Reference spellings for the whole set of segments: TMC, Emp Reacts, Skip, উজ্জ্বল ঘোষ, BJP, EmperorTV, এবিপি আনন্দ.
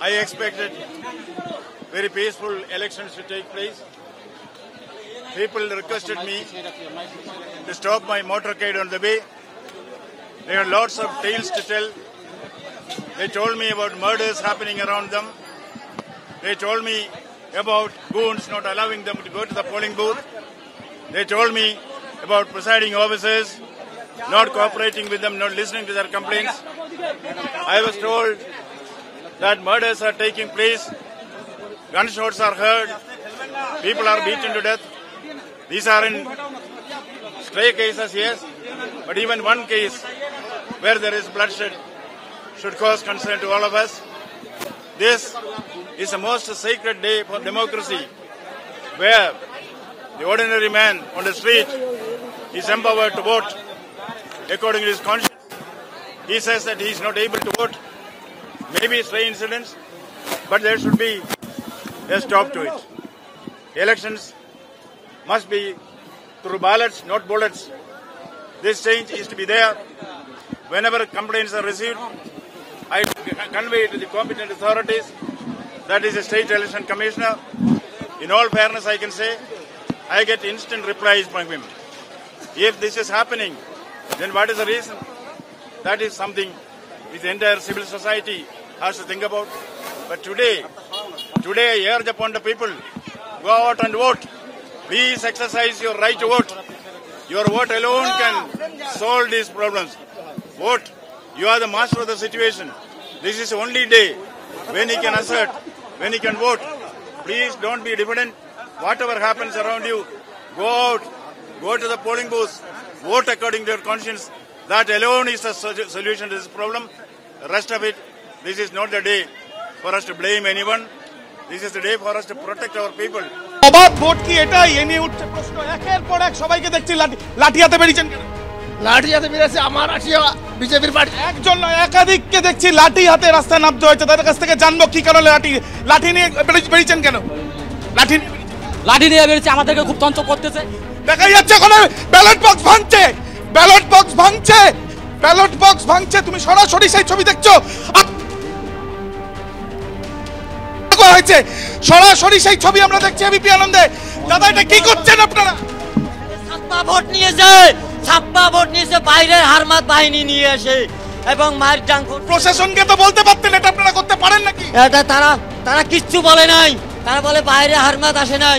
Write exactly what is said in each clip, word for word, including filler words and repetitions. I expected very peaceful elections to take place. People requested me to stop my motorcade on the way. There were lots of tales to tell. They told me about murders happening around them. They told me about goons not allowing them to go to the polling booth. They told me about presiding officers not cooperating with them, not listening to their complaints. I was told that murders are taking place, gunshots are heard, people are beaten to death. These are in stray cases, yes, but even one case where there is bloodshed should cause concern to all of us. This is the most sacred day for democracy, where the ordinary man on the street is empowered to vote according to his conscience. He says that he is not able to vote. Maybe stray incidents, but there should be a stop to it. Elections must be through ballots, not bullets. This change is to be there. Whenever complaints are received, I convey to the competent authorities, that is the State Election Commissioner. In all fairness, I can say, I get instant replies from him. If this is happening, then what is the reason? That is something which the entire civil society has to think about. But today, today I urge upon the people, go out and vote. Please exercise your right to vote. Your vote alone can solve these problems. Vote. You are the master of the situation. This is the only day when you can assert, when you can vote. Please don't be diffident. Whatever happens around you, go out, go to the polling booths, vote according to your conscience. That alone is the solution to this problem. The rest of it, this is not the day for us to blame anyone. This is the day for us to protect our people. About vote ki eta yeni utte proshno eker por ek shobai ke dekhchi lati lati ate berichen keno lati ate bereche amar atiya B J P party ekjon noy ekadik ke dekhchi lati hate rastay namte hoyeche tader kache theke janbo ki karone lati lati niye berichen keno lati lati niye bereche amaderke khub tanto korteche dekha jacche kono ballot box bhangche ballot box bhangche ballot box bhangche tumi sorasori sei chobi dekhcho সরাসরি সেই ছবি আমরা দেখছি ABP আনন্দে। দাদা এটা কি করছেন আপনারা? ছাপ্পা ভোট নিয়েছে, ছাপ্পা ভোট নিয়েছে বাইরের হারমাত বাহিনী নিয়ে এসে এবং মারডাং প্রশাসনকে তো বলতে পারতেন এটা আপনারা করতে পারেন নাকি? এটা তারা তারা কিচ্ছু বলে নাই, তারা বলে বাইরে হারমাত আসে নাই,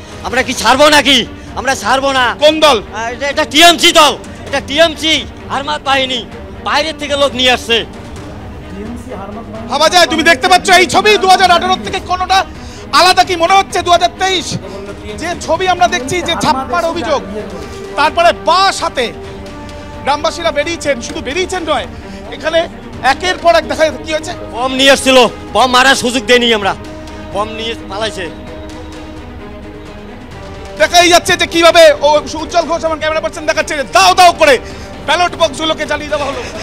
আমরা কি ছাড়বো নাকি? আমরা ছাড়বো না। কোন দল? এটা টিএমসি দল, এটা টিএমসি হারমাত বাহিনী বাইরের থেকে লোক নিয়ে আসছে। ভাবা যায়? তুমি দেখতে পাচ্ছ এই ছবি দু হাজার আঠারো থেকে কোনোটা আলাদা কি মনে হচ্ছে? দু হাজার তেইশ যে ছবি আমরা দেখছি, যে ছাপ্পার অভিযোগ, তারপরে বাস হাতে গ্রামবাসীরা বেরিয়েছেন। শুধু বেরিয়েছেন নয়, এখানে একের পর এক দেখা কি হয়েছে, বম নিয়ে এসেছিল, বম মারার সুযোগ দেয়নি আমরা, বম নিয়ে পালাইছে। দেখাই যাচ্ছে যে কিভাবে উজ্জ্বল ঘোষ আমার ক্যামেরা পার্সন দেখাচ্ছে দাও দাও করে ব্যালট বক্সগুলোকে জ্বালিয়ে দেওয়া হলো।